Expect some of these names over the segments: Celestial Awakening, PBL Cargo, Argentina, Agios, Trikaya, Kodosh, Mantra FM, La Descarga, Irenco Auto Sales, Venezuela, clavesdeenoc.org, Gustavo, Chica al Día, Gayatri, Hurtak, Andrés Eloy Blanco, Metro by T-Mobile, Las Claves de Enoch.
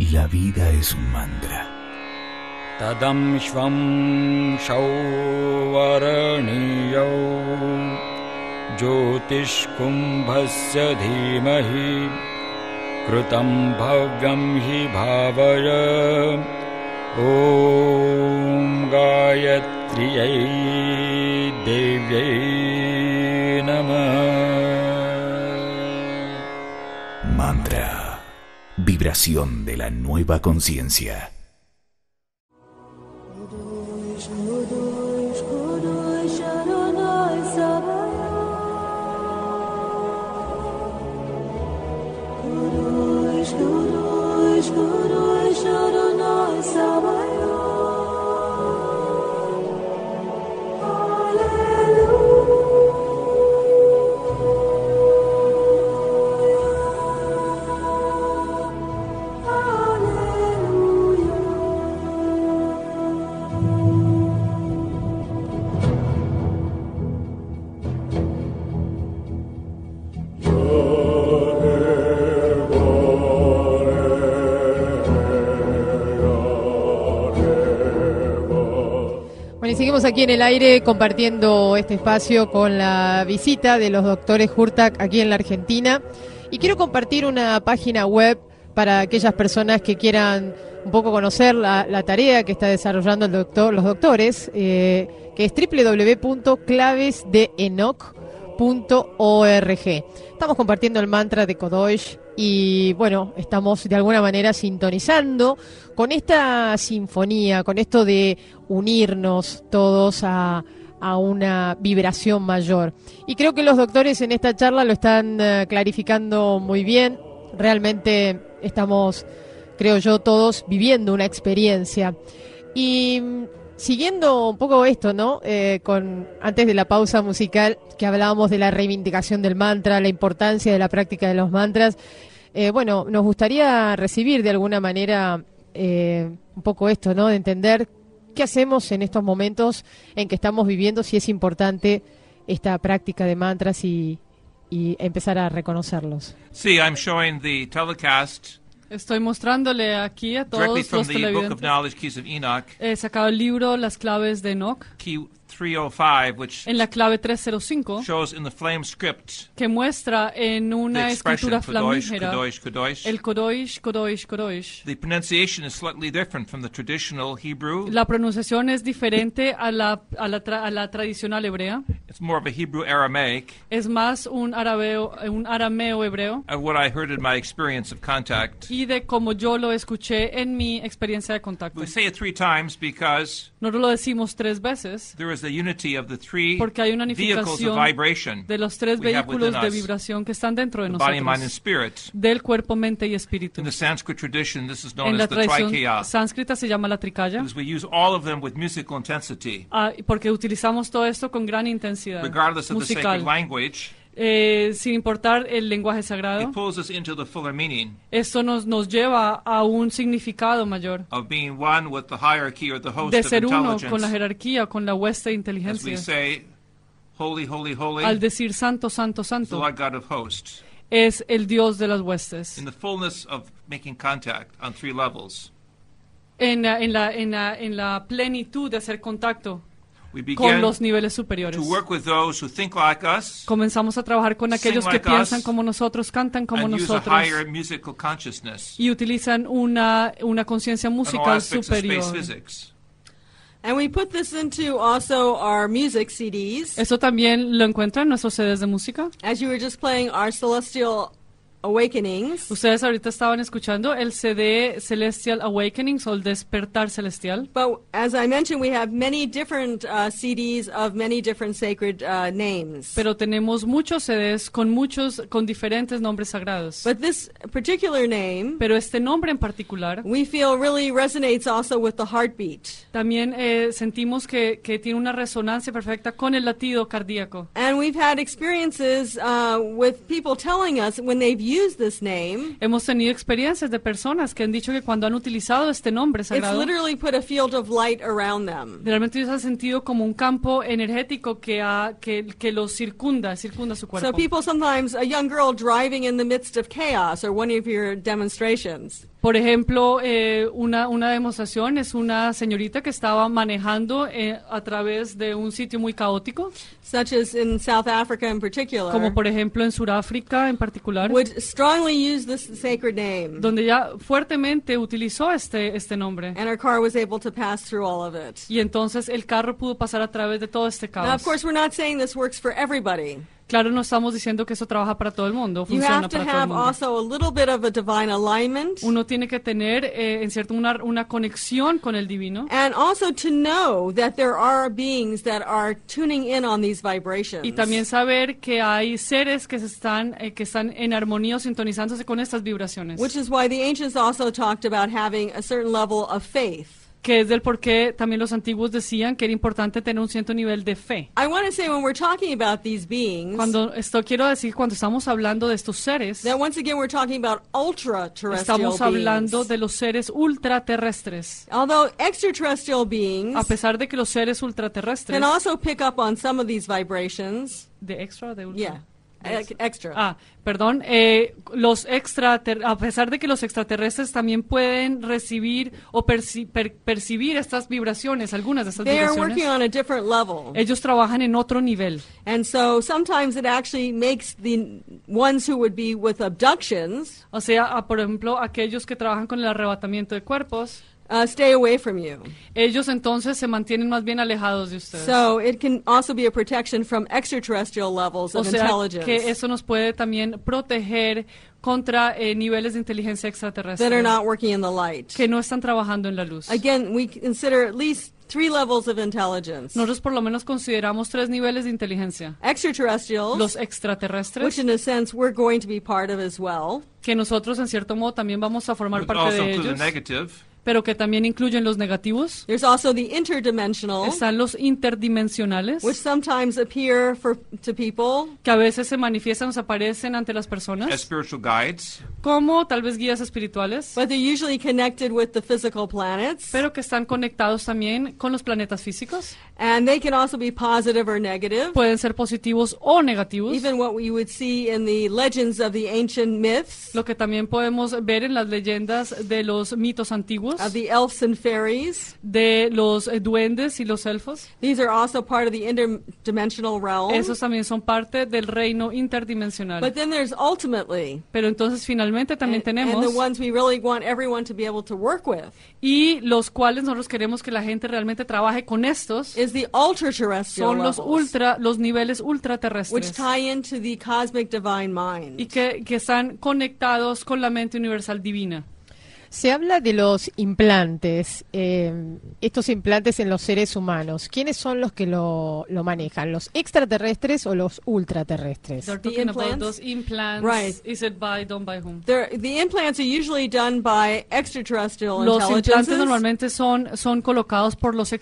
y la vida es un mantra. Tadam shvam shauvaraniyo jyotish kumbhasya dhimahi krutam bhavyam hi bhavaya om gayatriyai devyai namah. Mantra. Vibración de la nueva conciencia. Seguimos aquí en el aire compartiendo este espacio con la visita de los doctores Hurtak aquí en la Argentina, y quiero compartir una página web para aquellas personas que quieran un poco conocer la tarea que está desarrollando los doctores, que es www.clavesdeenoc.org. Estamos compartiendo el mantra de Kodosh y bueno, estamos de alguna manera sintonizando con esta sinfonía, con esto de unirnos todos a una vibración mayor. Y creo que los doctores en esta charla lo están clarificando muy bien. Realmente estamos, creo yo, todos viviendo una experiencia. Y siguiendo un poco esto, ¿no? Antes de la pausa musical, que hablábamos de la reivindicación del mantra, la importancia de la práctica de los mantras. Bueno, nos gustaría recibir de alguna manera un poco esto, ¿no? De entender qué hacemos en estos momentos en que estamos viviendo, si es importante esta práctica de mantras y empezar a reconocerlos. Sí, I'm showing the telecast. Estoy mostrándole aquí a todos los televidentes. He sacado el libro Las Claves de Enoch, key 305, which en la clave 305, shows in the flame script, que muestra en una escritura flamígera el Kodosh, Kodosh, Kodosh. The pronunciation is slightly different from the traditional Hebrew. La pronunciación es diferente a la tradicional hebrea. It's more of a Hebrew Aramaic. Es más un arameo hebreo. Of what I heard in my experience of contact. Y de como yo lo escuché en mi experiencia de contacto. We say it three times because no lo decimos tres veces. There is a unity of the three vehicles of vibration de los tres vehículos de vibración que están dentro de nosotros. Body, mind, and spirit. Del cuerpo, mente y espíritu. In the Sanskrit tradition, this is known as the Trikaya. Sánscrita se llama la Trikaya. Because we use all of them with musical intensity. Porque utilizamos todo esto con gran intensidad. Regardless of musical. The sacred language. Sin importar el lenguaje sagrado, esto nos lleva a un significado mayor de ser uno con la jerarquía, con la hueste de inteligencia. Say, holy, holy, holy, al decir santo, santo, santo, es el Dios de las huestes. En la fullness of making contact on three levels. En la plenitud de hacer contacto con los niveles superiores. Like us, comenzamos a trabajar con aquellos que piensan como nosotros, cantan como nosotros, y utilizan una conciencia musical superior. And we put this into also our music CDs. Eso también lo encuentran en nuestros CDs de música. As you were just playing our Celestial Awakenings. Ustedes ahorita estaban escuchando el CD Celestial Awakenings o el Despertar Celestial. But as I mentioned, we have many different CDs of many different sacred names. Pero tenemos muchos CDs con diferentes nombres sagrados. But this particular name, pero este nombre en particular, we feel really resonates also with the heartbeat. También sentimos que tiene una resonancia perfecta con el latido cardíaco. And we've had experiences with people telling us when they've use this name. Hemos tenido experiencias de personas que han dicho que cuando han utilizado este nombre sagrado, it's literally put a field of light around them. Realmente se ha sentido como un campo energético que los circunda su cuerpo. So people sometimes, a young girl driving in the midst of chaos or one of your demonstrations. Por ejemplo, una demostración es una señorita que estaba manejando a través de un sitio muy caótico. Such as in South Africa in particular. Como por ejemplo en Sudáfrica en particular. Would strongly use this sacred name. Donde ella fuertemente utilizó este nombre. And her car was able to pass through all of it. Y entonces el carro pudo pasar a través de todo este caos. Now, of course, we're not saying this works for everybody. Claro, no estamos diciendo que eso trabaja para todo el mundo, funciona para todo el mundo. Uno tiene que tener, en cierto, una conexión con el divino. Y también saber que hay seres que están en armonía o sintonizándose con estas vibraciones. Which is why the ancients also talked about having a certain level of faith. Que es del por qué también los antiguos decían que era importante tener un cierto nivel de fe. Cuando estamos hablando de estos seres, estamos hablando de los seres ultraterrestres. A pesar de que los seres ultraterrestres a pesar de que los extraterrestres también pueden recibir o percibir estas vibraciones, algunas de estas vibraciones, ellos trabajan en otro nivel. O sea, por ejemplo, aquellos que trabajan con el arrebatamiento de cuerpos, stay away from you. Ellos entonces se mantienen más bien alejados de ustedes. So it can also be a protection from extraterrestrial levels of intelligence. O sea que eso nos puede también proteger contra niveles de inteligencia extraterrestre. That are not working in the light. Que no están trabajando en la luz. Again, we consider at least 3 levels of intelligence. Nosotros por lo menos consideramos 3 niveles de inteligencia. Extraterrestrials. Los extraterrestres. Which in a sense we're going to be part of as well. Que nosotros en cierto modo también vamos a formar parte de ellos. Pero que también incluyen los negativos. There's also the interdimensional. Están los interdimensionales. Which sometimes appear to people. Que a veces se manifiestan o aparecen ante las personas. As spiritual guides. Como tal vez guías espirituales. But they're usually connected with the physical planets. Pero que están conectados también con los planetas físicos. And they can also be positive or negative. Pueden ser positivos o negativos. Even what we would see in the legends of the ancient myths. Lo que también podemos ver en las leyendas de los mitos antiguos. Of the elves and fairies, de los duendes y los elfos. These are also part of the interdimensional realm. Esos también son parte del reino interdimensional. But then there's ultimately. Pero entonces finalmente también tenemos. And the ones we really want everyone to be able to work with. Y los cuales nosotros queremos que la gente realmente trabaje con estos. Is the ultra-terrestrial levels. Son los niveles ultraterrestres. Which tie into the cosmic divine mind. Y que están conectados con la mente universal divina. Se habla de los implantes, estos implantes en los seres humanos. ¿Quiénes son los que lo manejan? ¿Los extraterrestres o los ultraterrestres? They're talking about those implants. Right. Is it done by whom? The implants are usually done by extraterrestrial intelligences. Los implantes normalmente son colocados por las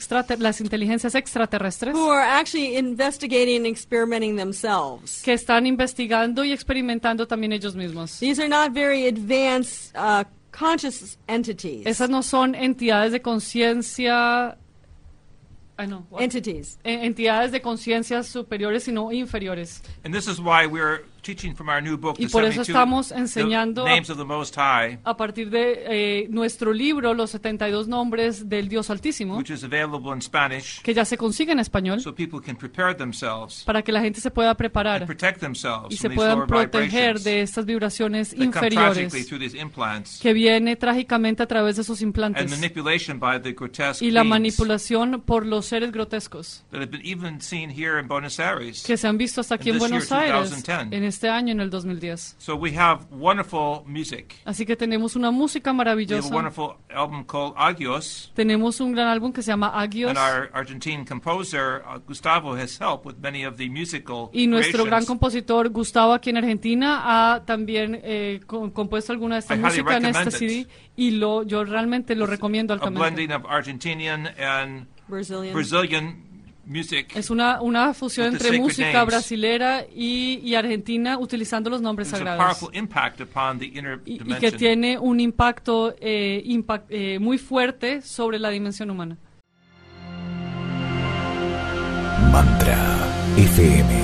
inteligencias extraterrestres. Who are actually investigating and experimenting themselves. Que están investigando y experimentando también ellos mismos. These are not very advanced conscious entities. Esas no son entidades de conciencia. Entities. Entidades de conciencias superiores, sino inferiores. And this is why we're teaching from our new book, y por eso estamos enseñando a partir de nuestro libro, los 72 nombres del Dios Altísimo, which is available in Spanish, que ya se consigue en español, so people can prepare themselves, para que la gente se pueda preparar y se puedan proteger de estas vibraciones inferiores que viene trágicamente a través de esos implantes y la manipulación por los seres grotescos que se han visto hasta aquí en Buenos Aires en este año, en el 2010. So we have wonderful music. Así que tenemos una música maravillosa. We have a wonderful album called Agios. Tenemos un gran álbum que se llama Agios. And our Argentine composer Gustavo has helped with many of the musical creations. Y nuestro gran compositor Gustavo aquí en Argentina ha también compuesto alguna de esta música en este CD y yo realmente lo recomiendo altamente. A blending of Argentinian and Brazilian music. Es una fusión entre música brasilera y argentina utilizando los nombres sagrados y que tiene un impacto muy fuerte sobre la dimensión humana. Mantra FM,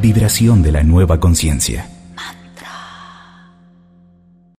vibración de la nueva conciencia.